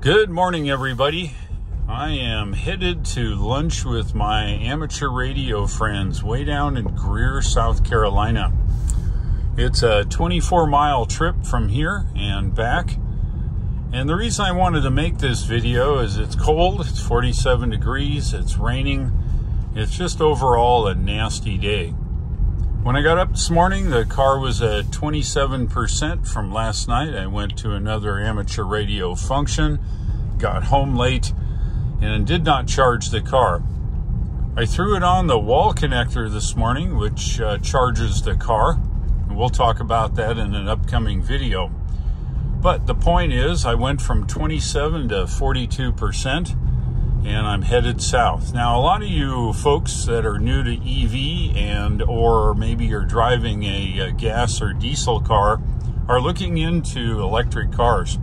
Good morning, everybody. I am headed to lunch with my amateur radio friends way down in Greer, South Carolina. It's a 24-mile trip from here and back. And the reason I wanted to make this video is it's cold, it's 47 degrees, it's raining. It's just overall a nasty day. When I got up this morning, the car was at 27% from last night. I went to another amateur radio function, got home late, and did not charge the car. I threw it on the wall connector this morning, which charges the car. And we'll talk about that in an upcoming video. But the point is, I went from 27 to 42%. And I'm headed south. Now, a lot of you folks that are new to EV and or maybe you're driving a gas or diesel car are looking into electric cars.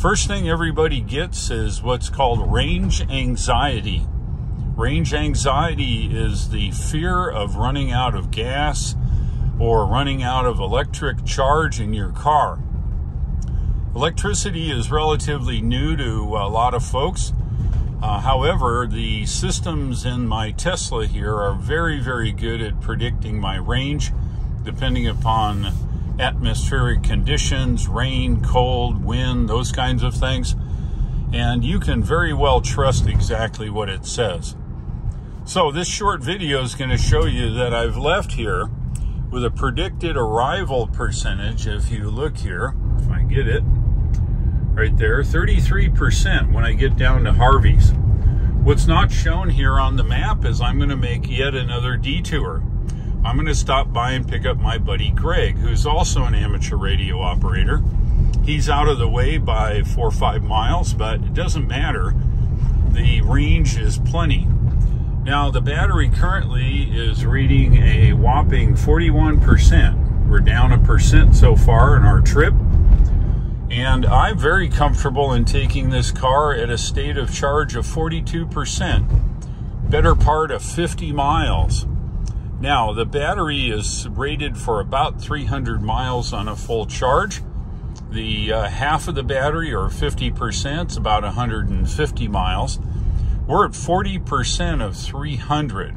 First thing everybody gets is what's called range anxiety. Range anxiety is the fear of running out of gas or running out of electric charge in your car. Electricity is relatively new to a lot of folks. However, the systems in my Tesla here are very, very good at predicting my range, depending upon atmospheric conditions, rain, cold, wind, those kinds of things. And you can very well trust exactly what it says. So this short video is going to show you that I've left here with a predicted arrival percentage. If you look here, if I get it, right there, 33% when I get down to Harvey's. What's not shown here on the map is I'm going to make yet another detour. I'm going to stop by and pick up my buddy Greg, who's also an amateur radio operator. He's out of the way by 4 or 5 miles, but it doesn't matter. The range is plenty. Now, the battery currently is reading a whopping 41%. We're down 1% so far in our trip. And I'm very comfortable in taking this car at a state of charge of 42%, better part of 50 miles. Now, the battery is rated for about 300 miles on a full charge. The half of the battery, or 50%, is about 150 miles. We're at 40% of 300.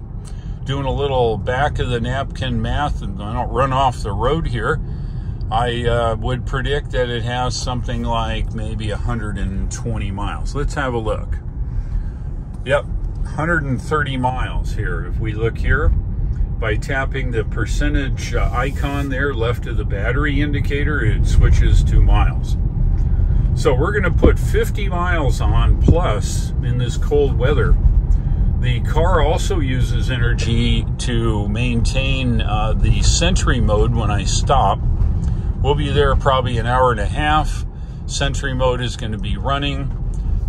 Doing a little back of the napkin math, and I don't run off the road here. I would predict that it has something like maybe 120 miles. Let's have a look. Yep, 130 miles here. If we look here, by tapping the percentage icon there left of the battery indicator, it switches to miles. So we're going to put 50 miles on plus in this cold weather. The car also uses energy to maintain the Sentry mode when I stop. We'll be there probably an hour and a half. Sentry mode is going to be running.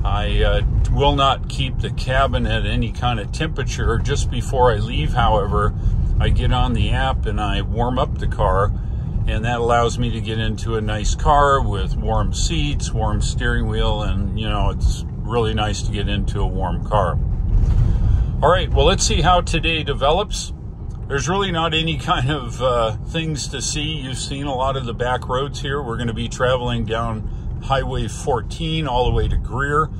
I will not keep the cabin at any kind of temperature. Just before I leave, however, I get on the app and I warm up the car, and that allows me to get into a nice car with warm seats, warm steering wheel, and, you know, it's really nice to get into a warm car. All right, well, let's see how today develops. There's really not any kind of things to see. You've seen a lot of the back roads here. We're going to be traveling down Highway 14 all the way to Greer.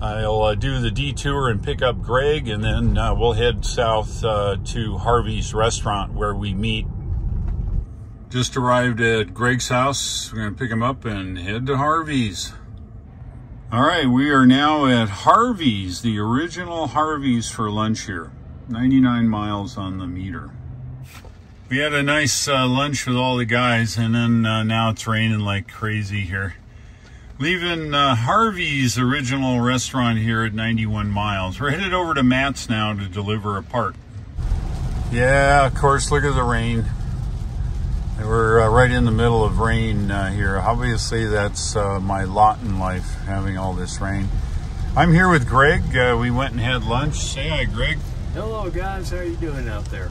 I'll do the detour and pick up Greg, and then we'll head south to Harvey's restaurant where we meet. Just arrived at Greg's house. We're going to pick him up and head to Harvey's. All right, we are now at Harvey's, the original Harvey's, for lunch here. 99 miles on the meter. We had a nice lunch with all the guys, and then now it's raining like crazy here. Leaving Harvey's original restaurant here at 91 miles. We're headed over to Matt's now to deliver a part. Yeah, of course, look at the rain. And we're right in the middle of rain here. Obviously, that's my lot in life, having all this rain. I'm here with Greg. We went and had lunch. Say hi, Greg. Hello guys, how are you doing out there?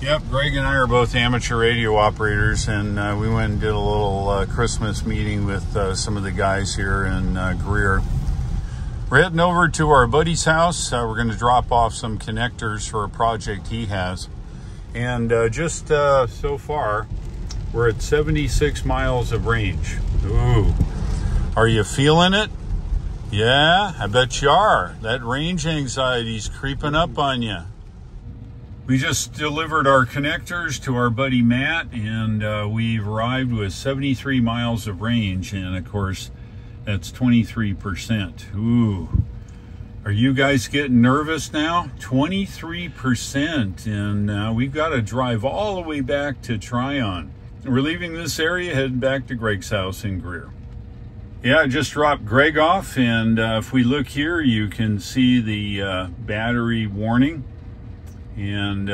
Yep, Greg and I are both amateur radio operators, and we went and did a little Christmas meeting with some of the guys here in Greer. We're heading over to our buddy's house. We're going to drop off some connectors for a project he has. And so far, we're at 76 miles of range. Ooh, are you feeling it? Yeah, I bet you are. That range anxiety's creeping up on you. We just delivered our connectors to our buddy Matt, and we've arrived with 73 miles of range. And of course, that's 23%. Ooh. Are you guys getting nervous now? 23%. And we've got to drive all the way back to Tryon. We're leaving this area, heading back to Greg's house in Greer. Yeah, I just dropped Greg off. And if we look here, you can see the battery warning. And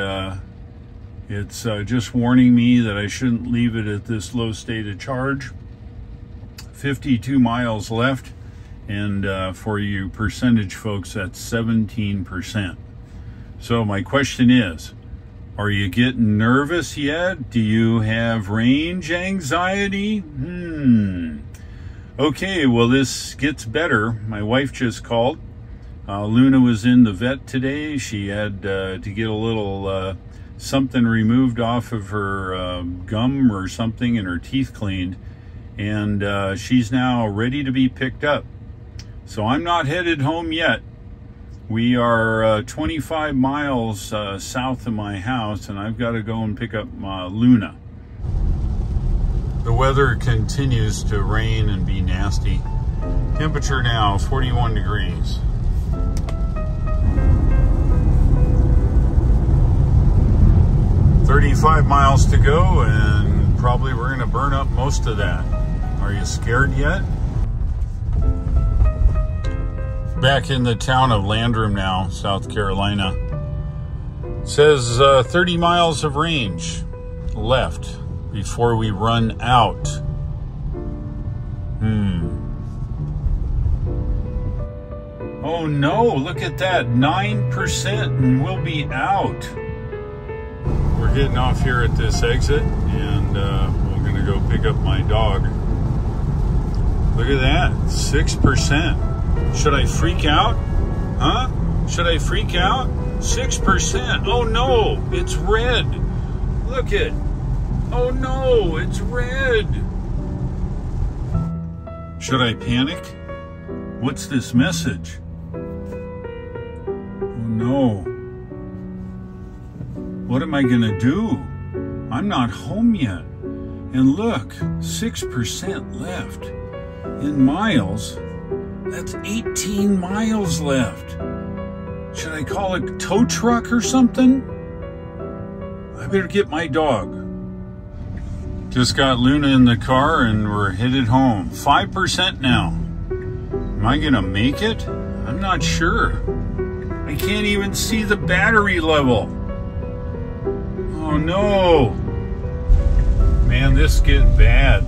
it's just warning me that I shouldn't leave it at this low state of charge. 52 miles left, and for you percentage folks, that's 17%. So my question is, are you getting nervous yet? Do you have range anxiety? Okay, well, this gets better. My wife just called. Luna was in the vet today. She had to get a little something removed off of her gum or something, and her teeth cleaned. And she's now ready to be picked up. So I'm not headed home yet. We are 25 miles south of my house, and I've got to go and pick up Luna. The weather continues to rain and be nasty. Temperature now 41 degrees. . 35 miles to go, and probably we're going to burn up most of that. Are you scared yet? Back in the town of Landrum now, South Carolina. It says 30 miles of range left before we run out. Oh no, look at that, 9%, and we'll be out. We're getting off here at this exit, and we're gonna go pick up my dog. Look at that, 6%. Should I freak out? Huh? Should I freak out? 6%. Oh no, it's red. Look it. Oh no, it's red. Should I panic? What's this message? Oh no. What am I gonna do? I'm not home yet. And look, 6% left. In miles, that's 18 miles left. Should I call a tow truck or something? I better get my dog. Just got Luna in the car, and we're headed home. 5% now. Am I gonna make it? I'm not sure. I can't even see the battery level. Oh no. Man, this is getting bad.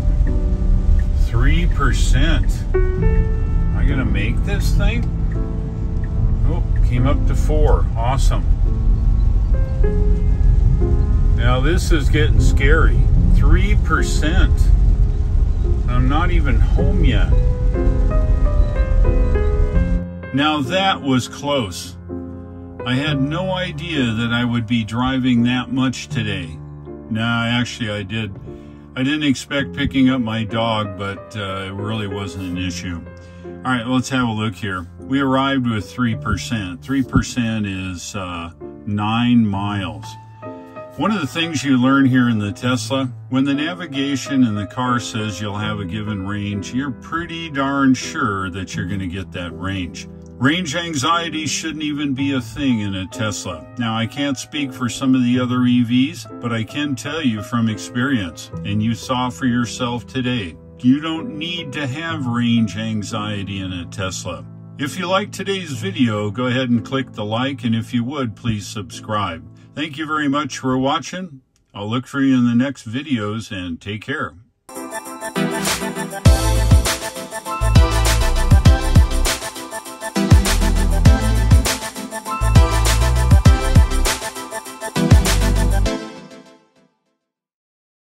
3%. Gonna make this thing? Oh, came up to 4. Awesome. Now this is getting scary. 3%. I'm not even home yet. Now that was close. I had no idea that I would be driving that much today. Nah, actually I did. I didn't expect picking up my dog, but it really wasn't an issue. All right, let's have a look here. We arrived with 3%. 3% is 9 miles. One of the things you learn here in the Tesla, when the navigation in the car says you'll have a given range, you're pretty darn sure that you're going to get that range. Range anxiety shouldn't even be a thing in a Tesla. Now, I can't speak for some of the other EVs, but I can tell you from experience, and you saw for yourself today, you don't need to have range anxiety in a Tesla. If you like today's video, go ahead and click the like, and if you would, please subscribe. Thank you very much for watching. I'll look for you in the next videos, and take care.